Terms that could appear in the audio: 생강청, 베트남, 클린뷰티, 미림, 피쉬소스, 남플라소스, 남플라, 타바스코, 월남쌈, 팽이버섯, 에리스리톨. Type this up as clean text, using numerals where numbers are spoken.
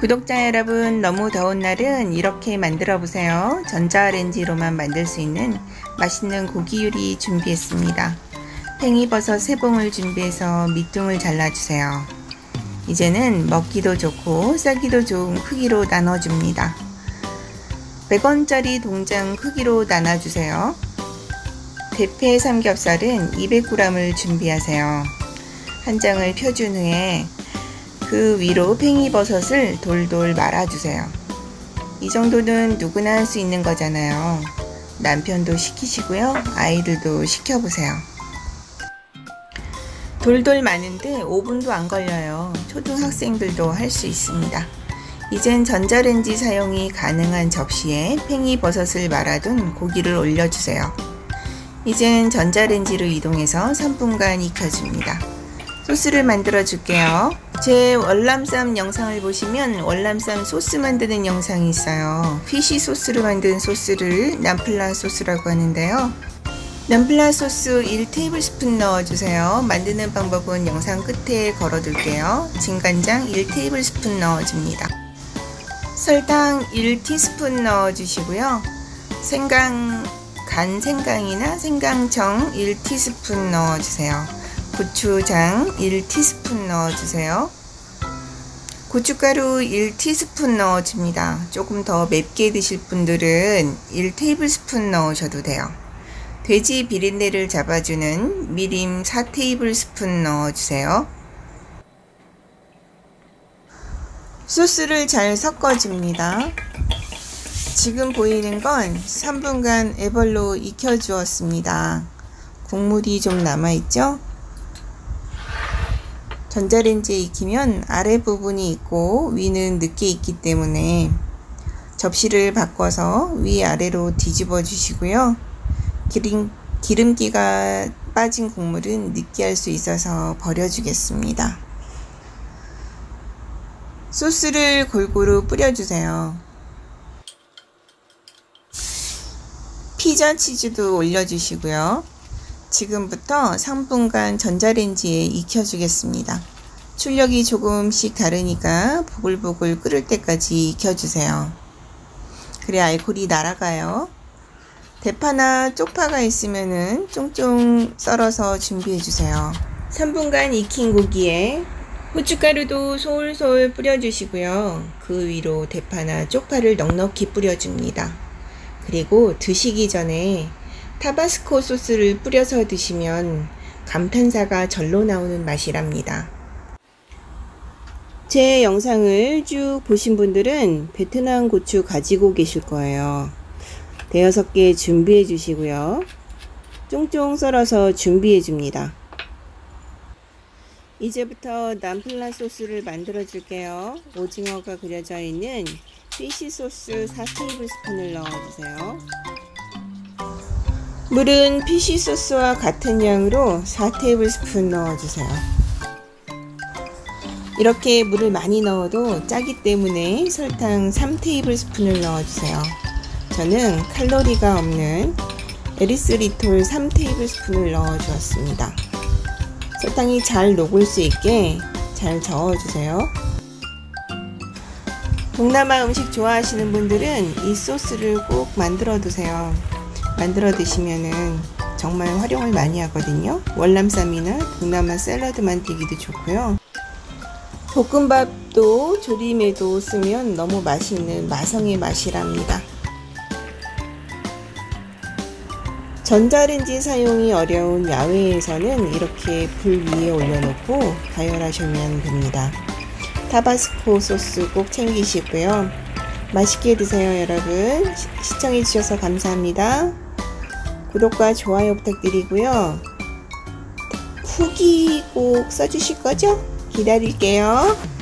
구독자 여러분, 너무 더운 날은 이렇게 만들어 보세요. 전자레인지로만 만들 수 있는 맛있는 고기 요리 준비했습니다. 팽이버섯 3봉을 준비해서 밑둥을 잘라주세요. 이제는 먹기도 좋고 싸기도 좋은 크기로 나눠줍니다. 100원짜리 동전 크기로 나눠주세요. 대패 삼겹살은 200g을 준비하세요. 한 장을 펴준 후에 그 위로 팽이버섯을 돌돌 말아주세요. 이 정도는 누구나 할 수 있는 거잖아요. 남편도 시키시고요. 아이들도 시켜보세요. 돌돌 마는데 5분도 안 걸려요. 초등학생들도 할 수 있습니다. 이젠 전자레인지 사용이 가능한 접시에 팽이버섯을 말아둔 고기를 올려주세요. 이젠 전자레인지로 이동해서 3분간 익혀줍니다. 소스를 만들어 줄게요. 제 월남쌈 영상을 보시면 월남쌈 소스 만드는 영상이 있어요. 피쉬소스로 만든 소스를 남플라소스라고 하는데요. 남플라소스 1테이블스푼 넣어주세요. 만드는 방법은 영상 끝에 걸어둘게요. 진간장 1테이블스푼 넣어줍니다. 설탕 1티스푼 넣어주시고요. 생강이나 생강청 1티스푼 넣어주세요. 고추장 1티스푼 넣어주세요. 고춧가루 1티스푼 넣어줍니다. 조금 더 맵게 드실 분들은 1테이블스푼 넣으셔도 돼요. 돼지 비린내를 잡아주는 미림 4테이블스푼 넣어주세요. 소스를 잘 섞어줍니다. 지금 보이는 건 3분간 애벌로 익혀주었습니다. 국물이 좀 남아있죠? 전자레인지에 익히면 아래 부분이 익고 위는 늦게 익기 때문에 접시를 바꿔서 위아래로 뒤집어 주시고요. 기름기가 빠진 국물은 느끼할 수 있어서 버려주겠습니다. 소스를 골고루 뿌려주세요. 피자 치즈도 올려주시고요. 지금부터 3분간 전자레인지에 익혀주겠습니다. 출력이 조금씩 다르니까 보글보글 끓을 때까지 익혀주세요. 그래 알코올이 날아가요. 대파나 쪽파가 있으면은 쫑쫑 썰어서 준비해주세요. 3분간 익힌 고기에 고춧가루도 솔솔 뿌려주시고요. 그 위로 대파나 쪽파를 넉넉히 뿌려줍니다. 그리고 드시기 전에 타바스코 소스를 뿌려서 드시면 감탄사가 절로 나오는 맛이랍니다. 제 영상을 쭉 보신 분들은 베트남 고추 가지고 계실 거예요. 대여섯 개 준비해 주시고요. 쫑쫑 썰어서 준비해 줍니다. 이제부터 남플라 소스를 만들어 줄게요. 오징어가 그려져 있는 피쉬소스 4테이블스푼을 넣어주세요. 물은 피쉬소스와 같은 양으로 4테이블스푼 넣어주세요. 이렇게 물을 많이 넣어도 짜기 때문에 설탕 3테이블스푼을 넣어주세요. 저는 칼로리가 없는 에리스리톨 3테이블스푼을 넣어주었습니다. 설탕이 잘 녹을 수 있게 잘 저어주세요. 동남아 음식 좋아하시는 분들은 이 소스를 꼭 만들어 두세요. 만들어 드시면은 정말 활용을 많이 하거든요. 월남쌈이나 동남아 샐러드 만들기도 좋고요. 볶음밥도 조림에도 쓰면 너무 맛있는 마성의 맛이랍니다. 전자레인지 사용이 어려운 야외에서는 이렇게 불 위에 올려놓고 가열하시면 됩니다. 타바스코 소스 꼭 챙기시고요. 맛있게 드세요 여러분. 시청해주셔서 감사합니다. 구독과 좋아요 부탁드리고요. 후기 꼭 써주실 거죠? 기다릴게요.